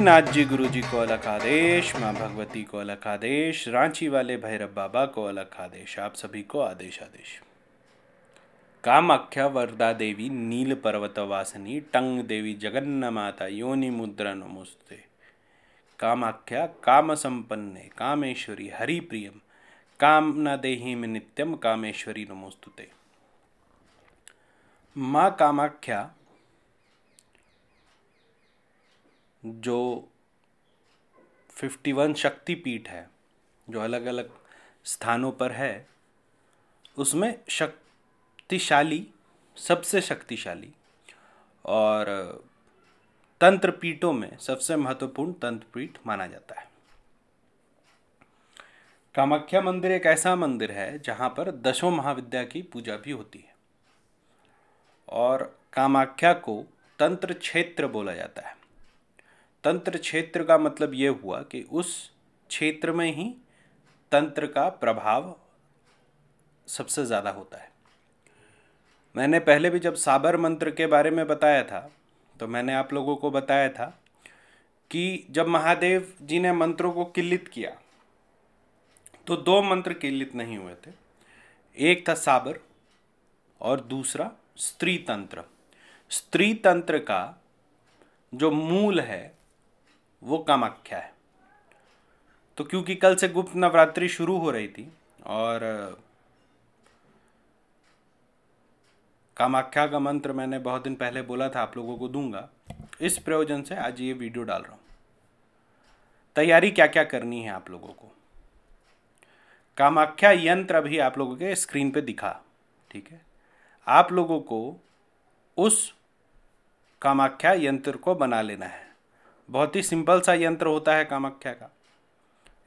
काशीनाथ जी गुरु जी को अलख आदेश, माँ भगवती को अलख आदेश, रांची वाले भैरव बाबा को अलख आदेश, आप सभी को आदेश आदेश। कामाख्या वरदा देवी नील पर्वत वासिनी टंग देवी जगन्न माता योनि मुद्रा नमोस्ते। कामाख्या काम संपन्ने कामेश्वरी हरि प्रियम काम न देहि में नित्यम कामेश्वरी नमोस्तुते। माँ कामाख्या जो 51 शक्तिपीठ है, जो अलग अलग स्थानों पर है, उसमें शक्तिशाली, सबसे शक्तिशाली और तंत्र पीठों में सबसे महत्वपूर्ण तंत्र पीठ माना जाता है। कामाख्या मंदिर एक ऐसा मंदिर है जहाँ पर दशों महाविद्या की पूजा भी होती है और कामाख्या को तंत्र क्षेत्र बोला जाता है। तंत्र क्षेत्र का मतलब ये हुआ कि उस क्षेत्र में ही तंत्र का प्रभाव सबसे ज़्यादा होता है। मैंने पहले भी जब साबर मंत्र के बारे में बताया था तो मैंने आप लोगों को बताया था कि जब महादेव जी ने मंत्रों को किल्लित किया तो दो मंत्र किल्लित नहीं हुए थे, एक था साबर और दूसरा स्त्री तंत्र। स्त्री तंत्र का जो मूल है वो कामाख्या है। तो क्योंकि कल से गुप्त नवरात्रि शुरू हो रही थी और कामाख्या का मंत्र मैंने बहुत दिन पहले बोला था आप लोगों को दूंगा, इस प्रयोजन से आज ये वीडियो डाल रहा हूँ। तैयारी क्या क्या करनी है आप लोगों को, कामाख्या यंत्र भी आप लोगों के स्क्रीन पे दिखा, ठीक है। आप लोगों को उस कामाख्या यंत्र को बना लेना है। बहुत ही सिंपल सा यंत्र होता है कामाख्या का।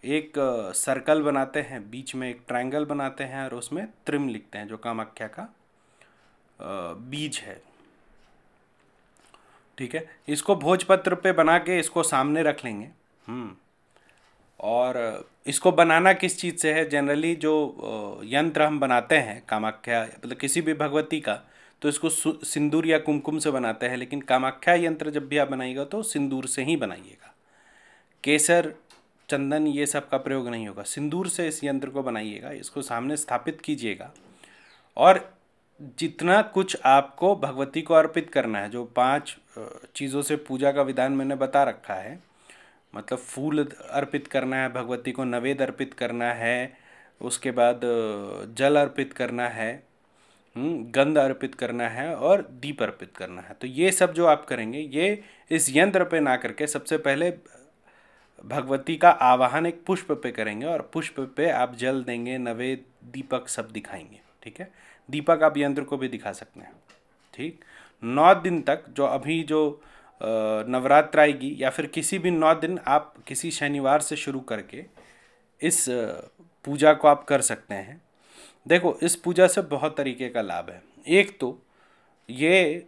एक सर्कल बनाते हैं, बीच में एक ट्रायंगल बनाते हैं और उसमें त्रिम लिखते हैं, जो कामाख्या का बीज है, ठीक है। इसको भोजपत्र पे बना के इसको सामने रख लेंगे। और इसको बनाना किस चीज़ से है, जनरली जो यंत्र हम बनाते हैं कामाख्या, मतलब किसी भी भगवती का, तो इसको सिंदूर या कुमकुम से बनाते हैं, लेकिन कामाख्या यंत्र जब भी आप बनाइएगा तो सिंदूर से ही बनाइएगा। केसर, चंदन, ये सब का प्रयोग नहीं होगा, सिंदूर से इस यंत्र को बनाइएगा। इसको सामने स्थापित कीजिएगा और जितना कुछ आपको भगवती को अर्पित करना है, जो 5 चीज़ों से पूजा का विधान मैंने बता रखा है, मतलब फूल अर्पित करना है भगवती को, नैवेद्य अर्पित करना है, उसके बाद जल अर्पित करना है, गंध अर्पित करना है और दीप अर्पित करना है। तो ये सब जो आप करेंगे ये इस यंत्र पे ना करके सबसे पहले भगवती का आवाहन एक पुष्प पे करेंगे और पुष्प पे आप जल देंगे, नैवेद्य, दीपक सब दिखाएंगे, ठीक है। दीपक आप यंत्र को भी दिखा सकते हैं, ठीक। 9 दिन तक, जो अभी जो नवरात्र आएगी या फिर किसी भी 9 दिन, आप किसी शनिवार से शुरू करके इस पूजा को आप कर सकते हैं। देखो, इस पूजा से बहुत तरीके का लाभ है। एक तो ये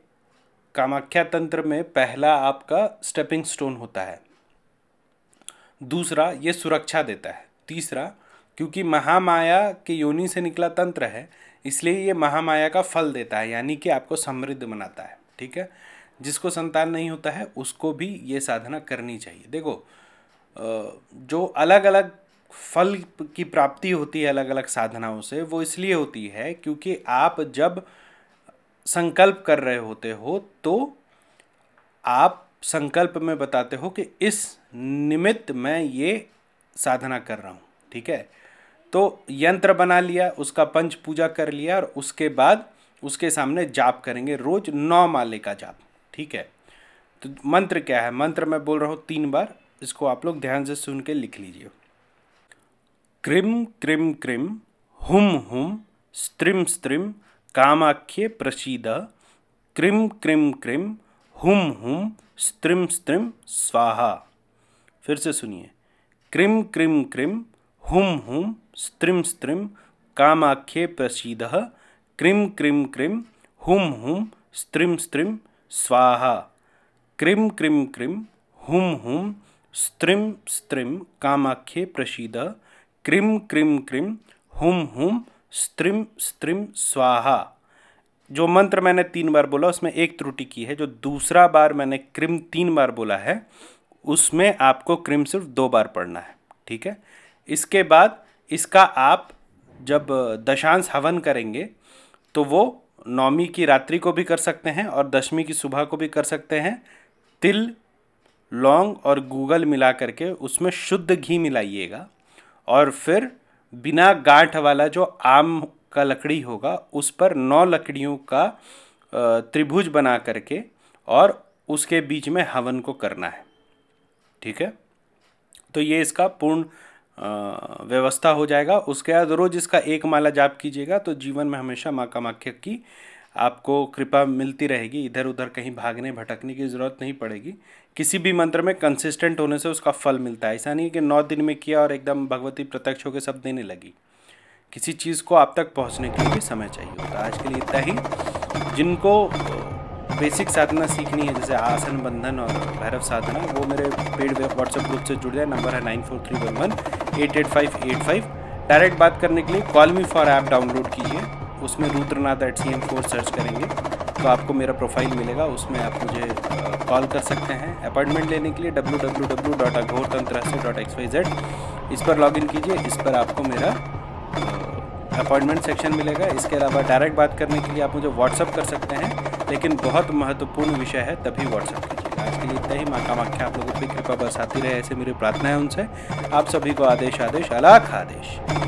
कामाख्या तंत्र में पहला आपका स्टेपिंग स्टोन होता है, दूसरा ये सुरक्षा देता है, तीसरा क्योंकि महामाया के योनि से निकला तंत्र है इसलिए ये महामाया का फल देता है, यानी कि आपको समृद्ध बनाता है, ठीक है। जिसको संतान नहीं होता है उसको भी ये साधना करनी चाहिए। देखो, जो अलग अलग फल की प्राप्ति होती है अलग अलग साधनाओं से, वो इसलिए होती है क्योंकि आप जब संकल्प कर रहे होते हो तो आप संकल्प में बताते हो कि इस निमित्त मैं ये साधना कर रहा हूँ, ठीक है। तो यंत्र बना लिया, उसका 5 पूजा कर लिया और उसके बाद उसके सामने जाप करेंगे, रोज 9 माले का जाप, ठीक है। तो मंत्र क्या है, मंत्र मैं बोल रहा हूँ 3 बार, इसको आप लोग ध्यान से सुन के लिख लीजिए। क्रिम क्रिम क्रिम हुम हुम स्त्रिम स्त्रिम कामाख्ये प्रसीद। क्रिम क्रिम क्रिम हुम हुम स्त्रिम स्त्रिम स्वाहा। फिर से सुनिए, क्रिम क्रिम क्रिम हुम हुम स्त्रिम स्त्रिम कामाख्ये प्रसीद। क्रिम क्रिम क्रिम हुम हुम स्त्रिम स्त्रिम स्वाहा। क्रिम क्रिम क्रिम हुम हुम स्त्रिम स्त्रिम कामाख्ये प्रसीद। क्रिम क्रिम क्रिम हुम हुम स्त्रिम स्त्रिम स्वाहा। जो मंत्र मैंने 3 बार बोला उसमें एक त्रुटि की है, जो दूसरा बार मैंने क्रिम 3 बार बोला है उसमें आपको क्रीम सिर्फ 2 बार पढ़ना है, ठीक है। इसके बाद इसका आप जब दशांश हवन करेंगे तो वो नौमी की रात्रि को भी कर सकते हैं और दशमी की सुबह को भी कर सकते हैं। तिल, लौंग और गूगल मिला करके उसमें शुद्ध घी मिलाइएगा और फिर बिना गांठ वाला जो आम का लकड़ी होगा उस पर 9 लकड़ियों का त्रिभुज बना करके और उसके बीच में हवन को करना है, ठीक है। तो ये इसका पूर्ण व्यवस्था हो जाएगा। उसके बाद रोज़ इसका 1 माला जाप कीजिएगा तो जीवन में हमेशा माँ कामाख्या की आपको कृपा मिलती रहेगी, इधर उधर कहीं भागने भटकने की ज़रूरत नहीं पड़ेगी। किसी भी मंत्र में कंसिस्टेंट होने से उसका फल मिलता है। ऐसा नहीं कि 9 दिन में किया और एकदम भगवती प्रत्यक्ष होकर सब देने लगी। किसी चीज़ को आप तक पहुँचने के लिए समय चाहिए होता है। आज के लिए इतना ही। जिनको बेसिक साधना सीखनी है जैसे आसन, बंधन और भैरव साधना, वो मेरे पेड व्हाट्सएप ग्रुप से जुड़ जाए। नंबर है 9431188585। डायरेक्ट बात करने के लिए call me for app download कीजिए, उसमें rudranath@cm4 सर्च करेंगे तो आपको मेरा प्रोफाइल मिलेगा, उसमें आप मुझे कॉल कर सकते हैं। अपॉइंटमेंट लेने के लिए www.aghortantra.xyz इस पर लॉगिन कीजिए, इस पर आपको मेरा अपॉइंटमेंट सेक्शन मिलेगा। इसके अलावा डायरेक्ट बात करने के लिए आप मुझे व्हाट्सअप कर सकते हैं, लेकिन बहुत महत्वपूर्ण विषय है तभी व्हाट्सअप कीजिएगा। आज के लिए इतना ही। माँ कामाख्या आप लोगों की कृपा बरसाती रहे ऐसे मेरी प्रार्थना है उनसे। आप सभी को आदेश आदेश, अलाख आदेश।